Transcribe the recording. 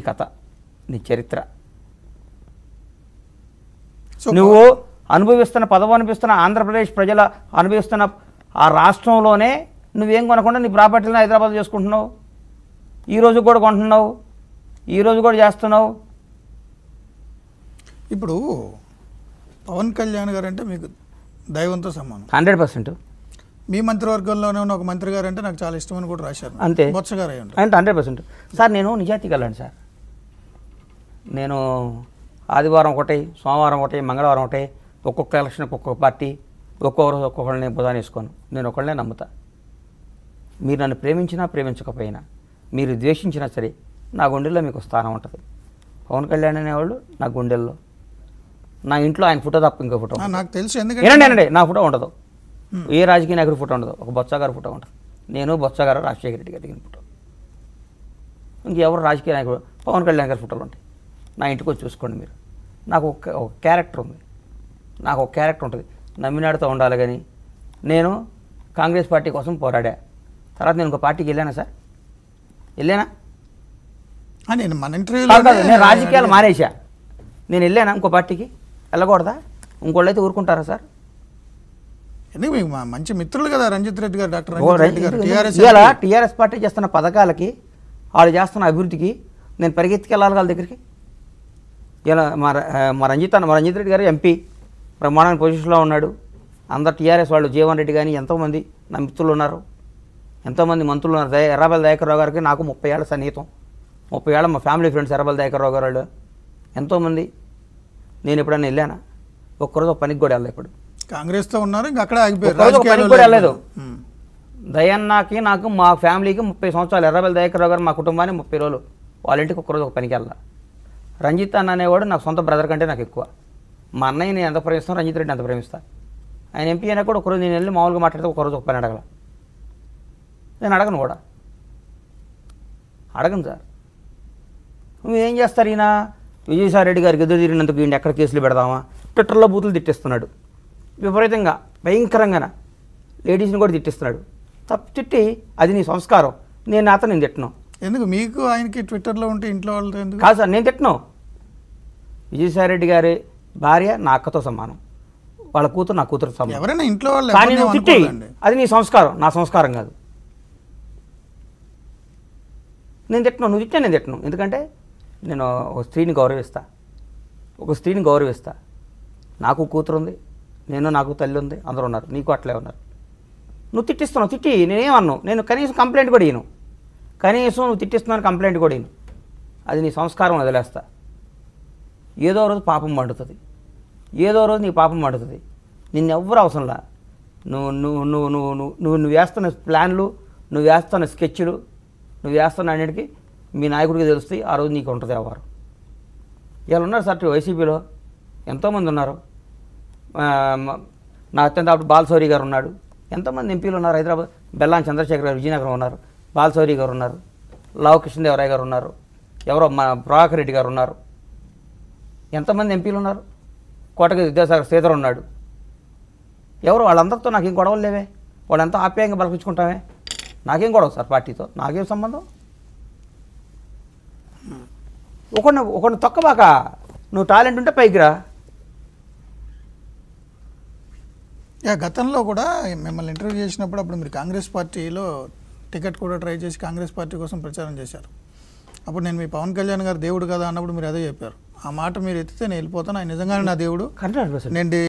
नी कथ नी चरित्र అనుభవిస్తున్న పదవి అనుభవిస్తున్న ఆంధ్రప్రదేశ్ ప్రజల అనుభవిస్తున్న ఆ రాష్ట్రంలోనే నువ్వేం కొనకుండా నీ ప్రాపర్టీని హైదరాబాద్ చేసుకుంటున్నావు ఈ రోజు కూడా కొంటున్నావు ఈ రోజు కూడా చేస్తున్నావు ఇప్పుడు పవన్ కళ్యాణ్ గారు అంటే మీకు దైవంతో సమానం 100% మీ మంత్రివర్గంలోనే ఉన్న ఒక మంత్రి గారు అంటే నాకు చాలా ఇష్టం అని కూడా రాశారు అంతే బొత్స గారు అయ్యండి అంటే 100% సార్ నేను నిజాయితీ గలండి సార్ నేను ఆదివారం ఒకటి సోమవారం ఒకటి మంగళవారం ఒకటి ఒక్కొక్క ఎలక్షన్ ఒక్కొక్క పార్టీ ఒక్కొక్కరు ఒక్కొక్కరిని బుధాన్ని వేసుకోను నేను ఒకళ్ళనే నమ్ముతా మీరు నన్ను ప్రేమించినా ప్రేమించకపోయినా మీరు ద్వేషించినా సరే నా గుండెల్లో మీకు స్థానం ఉంటుంది పవన్ కళ్యాణ్ అనేవాళ్ళు నా గుండెల్లో నా ఇంట్లో ఆయన ఫోటో తప్ప ఇంకో ఫోటో నాకు తెలుసు ఎందుకంటే నా ఫోటో ఉండదు ఏ రాజకీయ నాయకుడి ఫోటో ఉండదు ఒక బొత్స గారి ఫోటో ఉంటుంది నేను బొత్స గారు రాజశేఖర రెడ్డి గారి దిగిన ఫోటో ఇంకెవరు రాజకీయ నాయకుడు పవన్ కళ్యాణ్ గారి ఫోటోలు ఉంటాయి నా ఇంటికి వచ్చి చూసుకోండి మీరు నాకు ఒక క్యారెక్టర్ ఉంది నాకు ఒక క్యారెక్టర్ ఉంటుంది నమ్మినాడుతో ఉండాలి కానీ నేను కాంగ్రెస్ పార్టీ కోసం పోరాడా తర్వాత నేను ఇంకో పార్టీకి వెళ్ళానా సార్ వెళ్ళానా నేను రాజకీయాలు మానేశా నేను వెళ్ళానా ఇంకో పార్టీకి వెళ్ళకూడదా ఇంకోళ్ళైతే ఊరుకుంటారా సార్ మంచి మిత్రులు కదా రంజిత్ రెడ్డి గారు డాక్టర్ టీఆర్ఎస్ పార్టీ చేస్తున్న పథకాలకి వాళ్ళు చేస్తున్న అభివృద్ధికి నేను పరిగెత్తికెళ్ళాలి వాళ్ళ దగ్గరికి ఇలా మా రంజిత్ రెడ్డి గారు ఎంపీ బ్రహ్మాండమైన పొజిషన్లో ఉన్నాడు అందరు టీఆర్ఎస్ వాళ్ళు జీవన్ రెడ్డి కానీ ఎంతోమంది నా మిత్రులు ఉన్నారు ఎంతోమంది మంత్రులు ఉన్నారు ఎర్రబెల్లి దయాకర్రావు గారికి నాకు 30 ఏళ్ళ సన్నిహితం 30 ఏళ్ళ మా ఫ్యామిలీ ఫ్రెండ్స్ ఎర్రబెల్లి దయాకర్రావు గారు వాళ్ళు ఎంతోమంది నేను ఎప్పుడైనా వెళ్ళానా ఒక్కరోజు పనికి కూడా వెళ్ళలేదు ఇప్పుడు కాంగ్రెస్తో ఉన్నారు ఇంకా అక్కడ ఆగిపోయారు వెళ్ళలేదు దయన్నకి నాకు మా ఫ్యామిలీకి 30 సంవత్సరాలు ఎర్రబెల్లి దయాకర్రావు గారు మా కుటుంబాన్ని 30 రోజులు వాళ్ళ ఇంటికి ఒక్కరోజు ఒక పనికి వెళ్ళాలి రంజిత్ అన్న అనేవాడు నాకు సొంత బ్రదర్ కంటే నాకు ఎక్కువ మా అన్నయ్య నేను ఎంత ప్రేమిస్తాను రంజిత్ రెడ్డిని ఎంత ప్రేమిస్తాను ఆయన ఎంపీ అయినా కూడా ఒకరోజు నేను వెళ్ళి మామూలుగా మాట్లాడితే ఒకరోజు ఒక పని అడగల నేను అడగను కూడా అడగను సార్ నువ్వేం చేస్తారు ఈయన విజయసాయి రెడ్డి గారికి ఎదురు తిరిగినందుకు ఈయన ఎక్కడ కేసులు పెడదామా ట్విట్టర్లో బూతులు తిట్టిస్తున్నాడు విపరీతంగా భయంకరంగా లేడీస్ని కూడా తిట్టిస్తున్నాడు తప్పు తిట్టి అది నీ సంస్కారం నేను నాతో నేను తిట్టను ఎందుకు మీకు ఆయనకి ట్విట్టర్లో ఉంటే ఇంట్లో వాళ్ళతో ఎందుకు కాదు సార్ నేను తిట్టను విజయసాయి రెడ్డి గారి భార్య నా అక్కతో సమానం వాళ్ళ కూతురు నా కూతురు సమానం ఎవరైనా ఇంట్లో వాళ్ళు కానీ నువ్వు తిట్టి అది నీ సంస్కారం నా సంస్కారం కాదు నేను తిట్టను నువ్వు తిట్టే నేను తిట్టను ఎందుకంటే నేను ఒక స్త్రీని గౌరవిస్తా నాకు కూతురు ఉంది నాకు తల్లి ఉంది అందరూ ఉన్నారు నీకు అట్లే ఉన్నారు నువ్వు తిట్టిస్తున్నావు తిట్టి నేనేమన్నాను నేను కనీసం కంప్లైంట్ కూడా ఇయ్యను కనీసం నువ్వు తిట్టిస్తున్నాను కంప్లైంట్ కూడా నేను అది నీ సంస్కారం వదిలేస్తా ఏదో రోజు పాపం మండుతుంది నిన్నెవ్వరూ అవసరంలా నువ్వు నువ్వు నువ్వు నువ్వు నువ్వు నువ్వు నువ్వు వేస్తున్న ప్లాన్లు నువ్వు వేస్తున్న స్కెచ్లు నువ్వు వేస్తున్న అన్నిటికీ మీ నాయకుడికి తెలుస్తాయి ఆ రోజు నీకు ఉంటుంది ఎవరు ఇలా ఉన్నారు సార్ వైసీపీలో ఎంతోమంది ఉన్నారు నా అత్యంత అప్పుడు బాలసౌరి గారు ఉన్నాడు ఎంతోమంది ఎంపీలు ఉన్నారు హైదరాబాద్ బెల్లాం చంద్రశేఖర్ గారు విజయనగరం ఉన్నారు బాలసౌరి గారు ఉన్నారు లావు కృష్ణదేవరాయ గారు ఉన్నారు ఎవరో మన ప్రభాకర్ రెడ్డి గారు ఉన్నారు ఎంతమంది ఎంపీలు ఉన్నారు కోటగిరి విద్యాసాగర్ శ్రీధర్ ఉన్నాడు ఎవరు వాళ్ళందరితో నాకు ఏం గొడవలు లేవే వాళ్ళంతా ఆప్యాయంగా బలపరుచుకుంటామే నాకేం గొడవ సార్ పార్టీతో నాకేం సంబంధం ఒకడు తొక్కబాక నువ్వు టాలెంట్ ఉంటే పైకిరా గతంలో కూడా మిమ్మల్ని ఇంటర్వ్యూ చేసినప్పుడు అప్పుడు మీరు కాంగ్రెస్ పార్టీలో టికెట్ కూడా ట్రై చేసి కాంగ్రెస్ పార్టీ కోసం ప్రచారం చేశారు అప్పుడు నేను మీ పవన్ కళ్యాణ్ గారు దేవుడు కదా అన్నప్పుడు మీరు అదే చెప్పారు ఆ మాట మీరు ఎత్తితే నేను వెళ్ళిపోతాను ఆయన నిజంగానే నా దేవుడు నేను